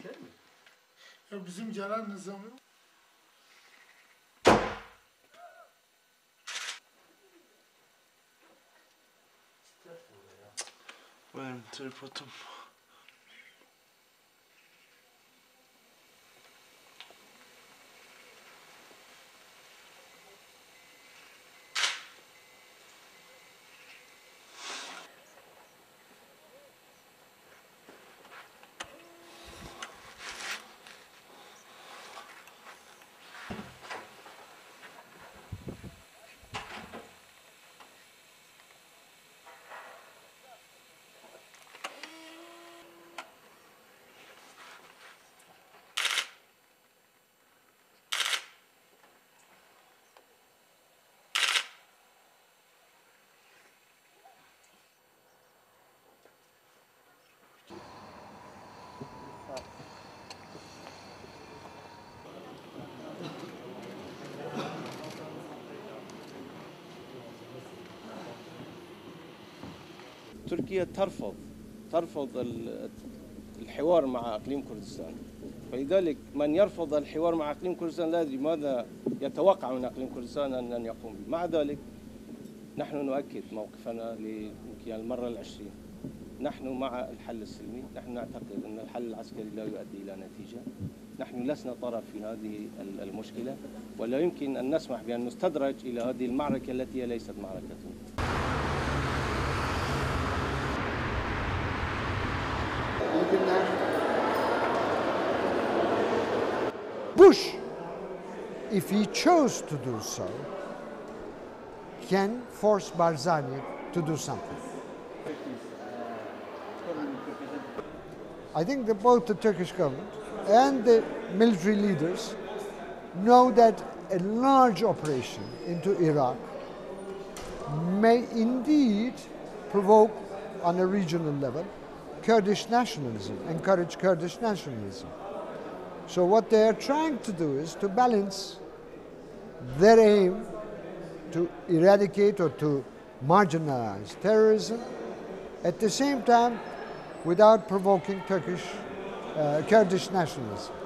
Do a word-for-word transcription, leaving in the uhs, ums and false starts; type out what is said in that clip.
yapmış değil mi? Ya bizim genel nizamı... Benim tripodum. تركيا ترفض ترفض الحوار مع اقليم كردستان، فلذلك من يرفض الحوار مع اقليم كردستان لا ادري ماذا يتوقع من اقليم كردستان ان يقوم به. مع ذلك نحن نؤكد موقفنا يمكن المره العشرين، نحن مع الحل السلمي، نحن نعتقد ان الحل العسكري لا يؤدي الى نتيجه، نحن لسنا طرف في هذه المشكله ولا يمكن ان نسمح بان نستدرج الى هذه المعركه التي ليست معركتنا. Bush, if he chose to do so, can force Barzani to do something. I think that both the Turkish government and the military leaders know that a large operation into Iraq may indeed provoke, on a regional level, Kurdish nationalism, encourage Kurdish nationalism. So what they are trying to do is to balance their aim to eradicate or to marginalize terrorism, at the same time without provoking Turkish, uh, Kurdish nationalism.